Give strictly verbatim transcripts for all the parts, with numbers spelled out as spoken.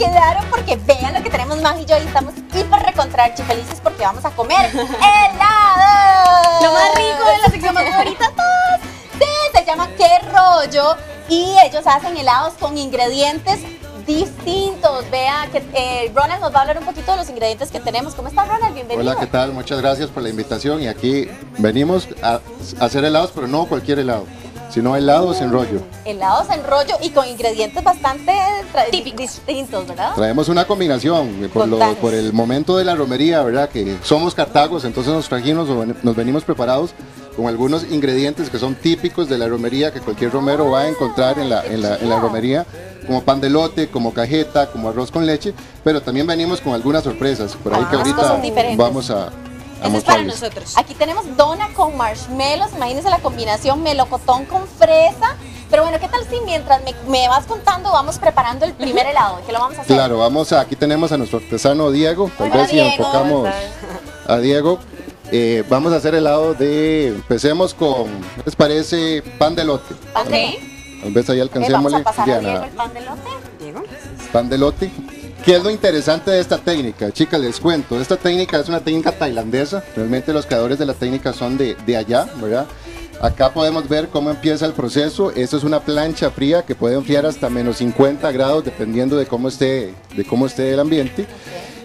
quedaron porque vean lo que tenemos Maggi y yo y estamos hiper recontra felices porque vamos a comer helado. Lo más rico de la sección más favorita. Sí, se llama ¿Qué rollo? Y ellos hacen helados con ingredientes distintos. Vea que eh, Ronald nos va a hablar un poquito de los ingredientes que tenemos. ¿Cómo está, Ronald? Bienvenido. Hola, ¿qué tal? Muchas gracias por la invitación. Y aquí venimos a hacer helados, pero no cualquier helado, sino helados en rollo. Helados en rollo y con ingredientes bastante típicos, distintos, ¿verdad? Traemos una combinación por, lo, por el momento de la romería, ¿verdad? Que somos cartagos, entonces nos trajimos, nos venimos preparados con algunos ingredientes que son típicos de la romería, que cualquier romero ah, va a encontrar en la, en, la, en la romería, como pan de elote, como cajeta, como arroz con leche, pero también venimos con algunas sorpresas, por ahí ah, que ahorita vamos a... Eso es para nosotros. Aquí tenemos dona con marshmallows, imagínense la combinación, melocotón con fresa. Pero bueno, ¿qué tal si mientras me, me vas contando vamos preparando el primer helado? ¿Qué lo vamos a hacer? Claro, vamos a, aquí tenemos a nuestro artesano Diego, tal vez si enfocamos a Diego. Eh, vamos a hacer helado de, empecemos con, ¿les parece? Pan de elote. Ok. Tal vez ahí alcancémosle. Eh, vamos a pasar a Diego el pan de elote. Diego. Pan de elote. ¿Qué es lo interesante de esta técnica? Chicas, les cuento, esta técnica es una técnica tailandesa, realmente los creadores de la técnica son de, de allá, ¿verdad? Acá podemos ver cómo empieza el proceso, esto es una plancha fría que puede enfriar hasta menos cincuenta grados dependiendo de cómo esté, de cómo esté el ambiente.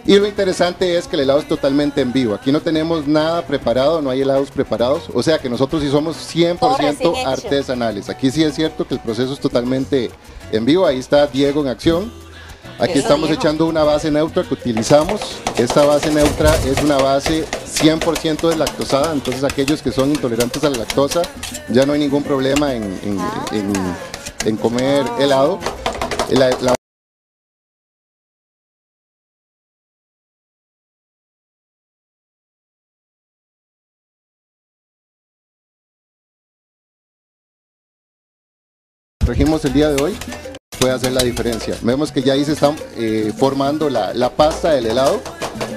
Y lo interesante es que el helado es totalmente en vivo, aquí no tenemos nada preparado, no hay helados preparados, o sea que nosotros sí somos cien por ciento artesanales, aquí sí es cierto que el proceso es totalmente en vivo, ahí está Diego en acción. Aquí estamos echando una base neutra que utilizamos, esta base neutra es una base cien por ciento deslactosada, entonces aquellos que son intolerantes a la lactosa ya no hay ningún problema en, en, en, en comer helado. La, la trajimos el día de hoy. Puede hacer la diferencia. Vemos que ya ahí se está eh, formando la, la pasta del helado,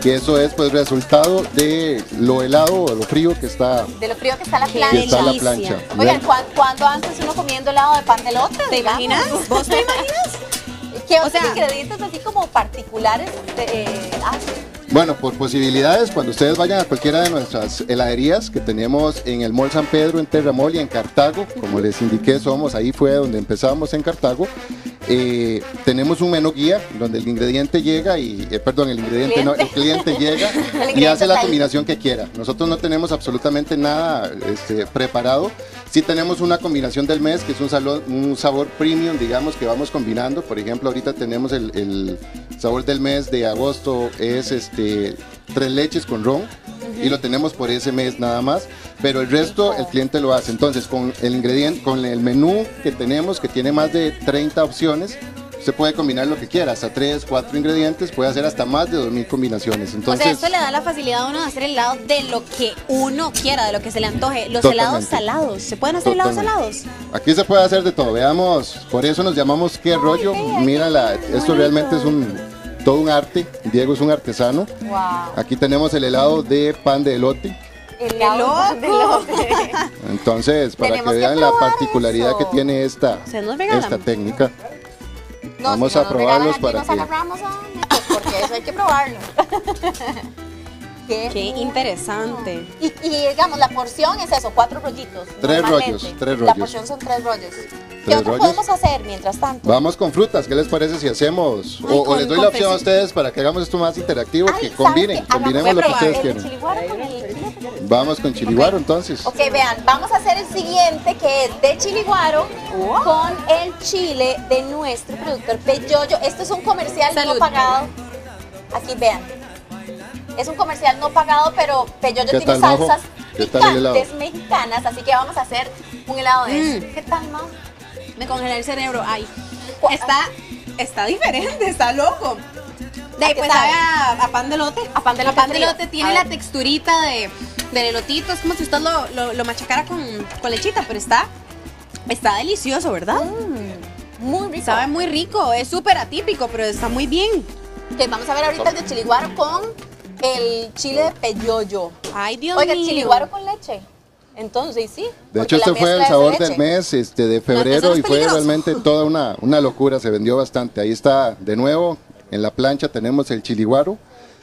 que eso es pues resultado de lo helado o lo frío que está. De lo frío que está la plancha. Que está la plancha. Oigan, ¿cu ¿cuándo antes uno comiendo helado de pan de elote? ¿Te, ¿Te imaginas? ¿Vos te imaginas? ¿Qué otros o sea, ingredientes así como particulares de, eh, hacen? Bueno, por posibilidades, cuando ustedes vayan a cualquiera de nuestras heladerías que tenemos en el Mall San Pedro, en Terremol y en Cartago, como les indiqué, somos, ahí fue donde empezamos en Cartago, eh, tenemos un menú guía donde el ingrediente llega y, eh, perdón, el ingrediente ¿El no, el cliente llega el ingrediente y hace la combinación que quiera. Nosotros no tenemos absolutamente nada este, preparado, sí tenemos una combinación del mes que es un, salón, un sabor premium, digamos, que vamos combinando, por ejemplo, ahorita tenemos el, el sabor del mes de agosto es este, De tres leches con ron uh-huh. y lo tenemos por ese mes nada más, pero el resto el cliente lo hace. Entonces con el ingrediente, con el menú que tenemos que tiene más de treinta opciones, se puede combinar lo que quiera, hasta tres, cuatro ingredientes, puede hacer hasta más de dos mil combinaciones. Entonces, o sea, esto le da la facilidad a uno de hacer el helado de lo que uno quiera, de lo que se le antoje. Los helados salados, ¿se pueden hacer helados salados? Aquí se puede hacer de todo, veamos, por eso nos llamamos ¿Qué rollo? Mira, la, esto realmente es un... todo un arte, Diego es un artesano. Wow. Aquí tenemos el helado de pan de elote. Helado de elote. Entonces, para que, que vean la particularidad eso. que tiene esta, esta técnica. No, vamos si no a probarlos para que... Agarramos a... porque eso hay que probarlo. Qué, Qué interesante. Y, y digamos, la porción es eso, cuatro rollitos. Tres rollos, tres rollos. La porción son tres rollos. ¿Qué otro podemos hacer mientras tanto? Vamos con frutas, ¿qué les parece si hacemos? Ay, o, con, o les doy la opción a ustedes para que hagamos esto más interactivo, Ay, que combinen, que combinemos lo que ustedes el quieran. Chiliguaro con el... Vamos con chiliguaro okay. entonces. Ok, vean, vamos a hacer el siguiente que es de chiliguaro oh. con el chile de nuestro productor Peyoyo. Esto es un comercial Salud. no pagado. Aquí vean. Es un comercial no pagado, pero Peyoyo tiene tal, salsas picantes mexicanas, así que vamos a hacer un helado de mm. eso. ¿Qué tal, Mau? Me congelé el cerebro. Ay, está, está diferente, está loco. De ahí pues sabe a, a pan de elote. A pan de elote, pan de elote tiene la texturita de, del elotito, es como si usted lo, lo, lo machacara con, con lechita, pero está, está delicioso, ¿verdad? Mm, muy rico. Sabe muy rico, es súper atípico, pero está muy bien. Okay, vamos a ver ahorita el de chiliguaro con... el chile de Peyoyo. Ay, Dios mío. Oiga, chiliguaro con leche. Entonces, sí. De hecho, este fue el sabor del mes este, de febrero y fue realmente toda una, una locura. Se vendió bastante. Ahí está, de nuevo, En la plancha tenemos el chiliguaro.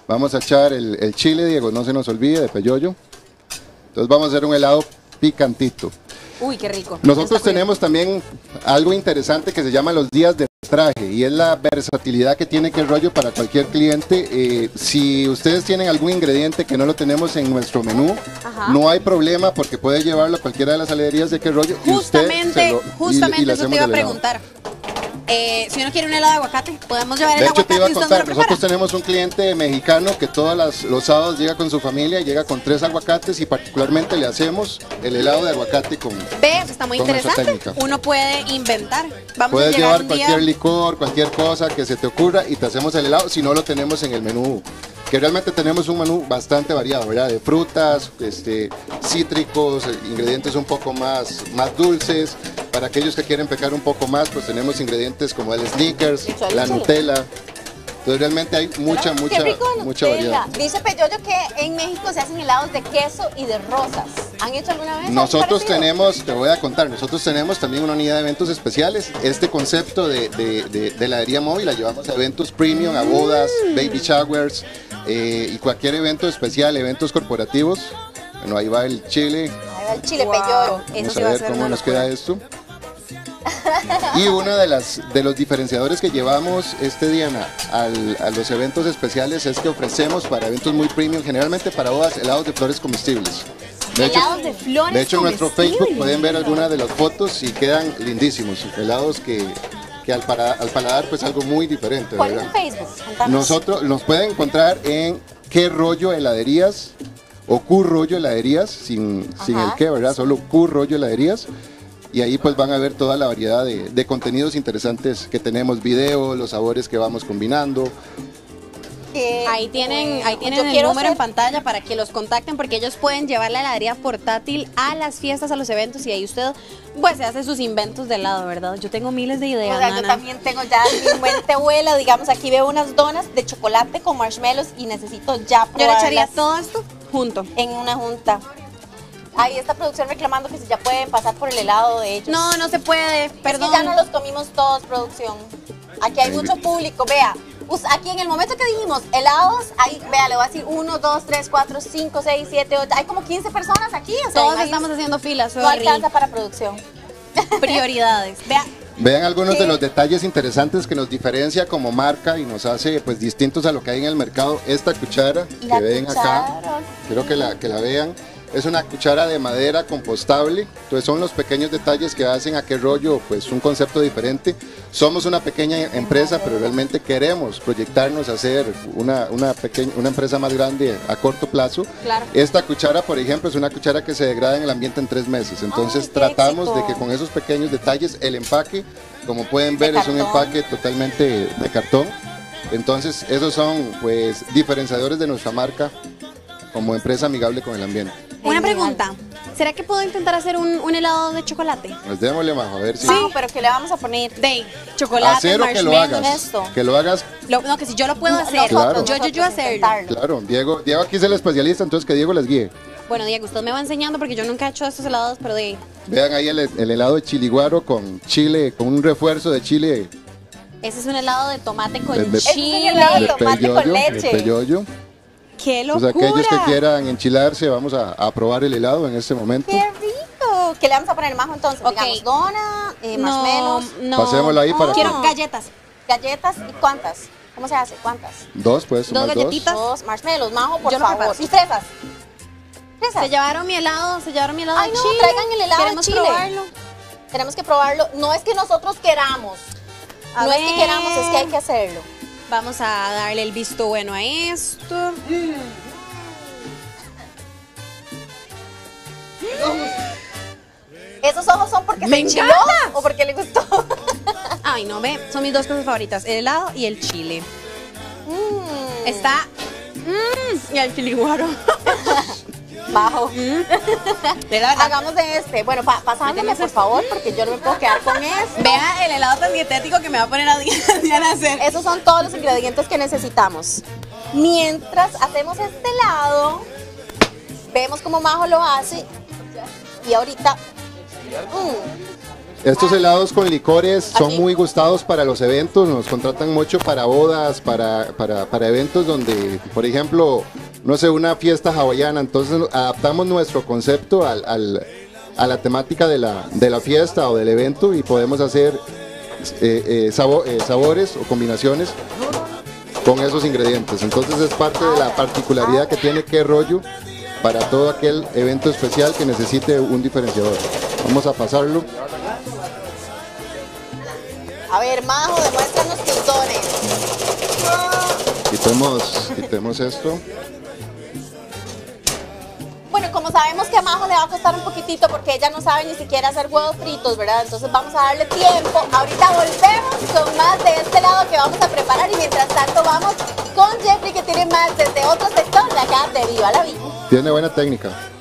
Vamos a echar el, el chile, Diego, no se nos olvide, de peyoyo. Entonces vamos a hacer un helado picantito. Uy, qué rico. Nosotros tenemos también algo interesante que se llama los días de traje, y es la versatilidad que tiene Qué Rollo para cualquier cliente. Eh, si ustedes tienen algún ingrediente que no lo tenemos en nuestro menú, ajá, no hay problema porque puede llevarlo a cualquiera de las heladerías de Qué Rollo. Justamente, y lo, justamente y, y eso te iba a preguntar. Eh, si uno quiere un helado de aguacate, podemos llevar el de hecho, aguacate. Te iba a contar, nosotros tenemos un cliente mexicano que todos las, los sábados llega con su familia, llega con tres aguacates y particularmente le hacemos el helado de aguacate con. Ve, está muy interesante. Uno puede inventar. Vamos Puedes a llevar cualquier día. licor, cualquier cosa que se te ocurra y te hacemos el helado si no lo tenemos en el menú. Que realmente tenemos un menú bastante variado, ¿verdad? De frutas, este, cítricos, ingredientes un poco más, más dulces. Para aquellos que quieren pecar un poco más, pues tenemos ingredientes como el Snickers, la Nutella. Entonces realmente hay mucha, mucha, mucha variedad. Dice Peyoyo que en México se hacen helados de queso y de rosas. ¿Han hecho alguna vez? Nosotros tenemos, te voy a contar, nosotros tenemos también una unidad de eventos especiales. Este concepto de, de, de, de heladería móvil la llevamos a eventos premium, a bodas, mm. baby showers, eh, y cualquier evento especial, eventos corporativos. Bueno, ahí va el chile. Ahí va el chile, wow. Peyoyo. Vamos Eso a ver a cómo nos queda esto. Y uno de, las, de los diferenciadores que llevamos este Diana al, a los eventos especiales es que ofrecemos para eventos muy premium, generalmente para bodas, helados de flores comestibles. De hecho, helados de flores de hecho en nuestro Facebook pueden ver algunas de las fotos y quedan lindísimos, helados que, que al, para, al paladar pues algo muy diferente. ¿Cuál ¿verdad? es el Facebook? Contanos. Nosotros nos pueden encontrar en Qué Rollo Heladerías o Q Rollo Heladerías, sin, sin el qué, ¿verdad? Solo Q Rollo Heladerías. Y ahí pues van a ver toda la variedad de, de contenidos interesantes que tenemos, videos, los sabores que vamos combinando. Eh, ahí tienen, ahí tienen el número ser... en pantalla para que los contacten, porque ellos pueden llevar la heladería portátil a las fiestas, a los eventos, y ahí usted pues se hace sus inventos de helado, ¿verdad? Yo tengo miles de ideas. O sea, Nana. Yo también tengo ya mi mente vuela, digamos, aquí veo unas donas de chocolate con marshmallows y necesito ya probarlas. Yo le echaría todo esto junto. En una junta. Ahí está producción reclamando que si ya pueden pasar por el helado de ellos. No, no se puede, perdón. Es que ya no los comimos todos, producción. Aquí hay mucho público, vea. Aquí en el momento que dijimos helados, ahí, vea, le voy a decir uno, dos, tres, cuatro, cinco, seis, siete, ocho. Hay como quince personas aquí. O sea, todos estamos haciendo filas. No alcanza para producción. Prioridades. Vea. Vean algunos sí. de los detalles interesantes que nos diferencia como marca y nos hace pues distintos a lo que hay en el mercado. Esta cuchara la que ven cuchara. acá, quiero que la, que la vean. Es una cuchara de madera compostable, entonces son los pequeños detalles que hacen a Qué Rollo pues un concepto diferente. Somos una pequeña empresa, pero realmente queremos proyectarnos a hacer una, una, pequeña, una empresa más grande a corto plazo. Claro. Esta cuchara, por ejemplo, es una cuchara que se degrada en el ambiente en tres meses, entonces Ay, tratamos éxito. de que con esos pequeños detalles, el empaque, como pueden ver, es un empaque totalmente de cartón. Entonces esos son pues diferenciadores de nuestra marca como empresa amigable con el ambiente. Una pregunta, ¿será que puedo intentar hacer un, un helado de chocolate? Pues démosle más, a ver si... No, pero ¿qué le vamos a poner? De chocolate, hacer o que lo hagas, esto. que lo hagas... Lo, no, que si yo lo puedo no, hacer, claro. yo, yo, yo hacerlo. Claro, Diego, Diego aquí es el especialista, entonces que Diego les guíe. Bueno, Diego, usted me va enseñando porque yo nunca he hecho estos helados, pero de... Vean ahí el, el helado de chiliguaro con chile, con un refuerzo de chile. Ese es un helado de tomate con de, de, chile. Es un helado de tomate peyoyo, con leche. Peyoyo. ¡Qué locura! Pues aquellos que quieran enchilarse, vamos a, a probar el helado en este momento. ¡Qué rico! ¿Qué le vamos a poner más entonces? Okay. Digamos, dona, eh, no, marshmallows. No, Pasémoslo ahí oh, para Quiero que... galletas. ¿Galletas y cuántas? ¿Cómo se hace? ¿Cuántas? Dos, pues. Dos galletitas. Dos, dos marshmallows, Majo, por Yo favor. ¿Y fresas? ¿Fresas? Se llevaron mi helado, se llevaron mi helado Ay, de no, chile. Traigan el helado Queremos de chile. Probarlo. Tenemos que probarlo. No es que nosotros queramos. A no ver. es que queramos, es que hay que hacerlo. Vamos a darle el visto bueno a esto. Mm. ¿Esos ojos son porque se enchiló o porque le gustó? Ay, no, ve, son mis dos cosas favoritas, el helado y el chile. Mm. Está... Mm, y el chiliguaro. Bajo. Mm. Hagamos de este. Bueno, pa pasándome por favor, porque yo no me puedo quedar con eso. Vea el helado tan dietético que me va a poner a Diana a hacer. Esos son todos los ingredientes que necesitamos. Mientras hacemos este helado, vemos cómo Majo lo hace. Y ahorita... Mm. Estos helados con licores son Así. muy gustados para los eventos, nos contratan mucho para bodas, para, para, para eventos donde, por ejemplo, no sé, una fiesta hawaiana, entonces adaptamos nuestro concepto al, al, a la temática de la, de la fiesta o del evento y podemos hacer eh, eh, sabo, eh, sabores o combinaciones con esos ingredientes. Entonces es parte de la particularidad que tiene Qué Rollo para todo aquel evento especial que necesite un diferenciador. Vamos a pasarlo. A ver, Majo, demuéstranos tus dones. Quitemos, quitemos esto. Bueno, como sabemos que a Majo le va a costar un poquitito porque ella no sabe ni siquiera hacer huevos fritos, ¿verdad? Entonces vamos a darle tiempo. Ahorita volvemos con más de este lado que vamos a preparar y mientras tanto vamos con Jeffrey, que tiene más desde otro sector de acá de Viva la Vida. Tiene buena técnica.